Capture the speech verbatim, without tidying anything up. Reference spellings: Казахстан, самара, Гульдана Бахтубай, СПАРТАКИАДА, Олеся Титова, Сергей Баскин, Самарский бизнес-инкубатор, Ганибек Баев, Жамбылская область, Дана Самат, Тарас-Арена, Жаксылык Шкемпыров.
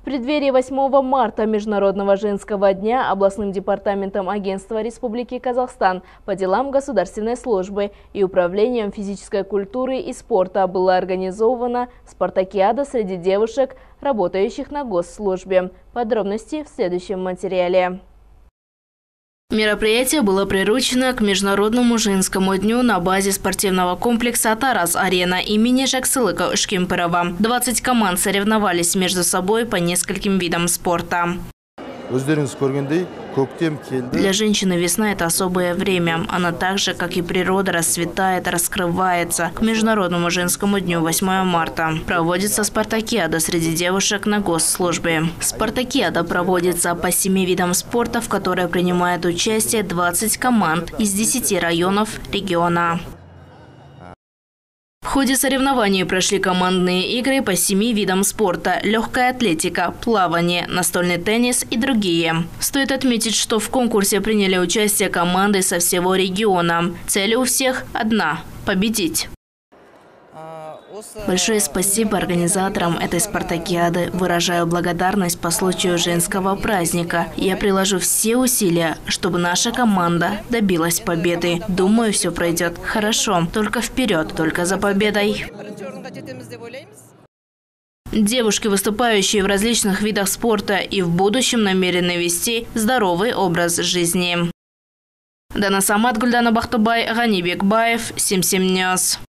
В преддверии восьмого марта, Международного женского дня, областным департаментом Агентства Республики Казахстан по делам государственной службы и управлением физической культуры и спорта была организована спартакиада среди девушек, работающих на госслужбе. Подробности в следующем материале. Мероприятие было приурочено к Международному женскому дню на базе спортивного комплекса «Тарас-Арена» имени Жаксылыка Шкемпырова. двадцать команд соревновались между собой по нескольким видам спорта. Для женщины весна – это особое время. Она так же, как и природа, расцветает, раскрывается. К Международному женскому дню восьмого марта проводится спартакиада среди девушек на госслужбе. Спартакиада проводится по семи видам спорта, в которой принимает участие двадцать команд из десяти районов региона. В ходе соревнований прошли командные игры по семи видам спорта – легкая атлетика, плавание, настольный теннис и другие. Стоит отметить, что в конкурсе приняли участие команды со всего региона. Цель у всех одна – победить. Большое спасибо организаторам этой спартакиады. Выражаю благодарность по случаю женского праздника. Я приложу все усилия, чтобы наша команда добилась победы. Думаю, все пройдет хорошо. Только вперед, только за победой. Девушки, выступающие в различных видах спорта, и в будущем намерены вести здоровый образ жизни. Дана Самат, Гульдана Бахтубай, Ганибек Баев, семь семь News.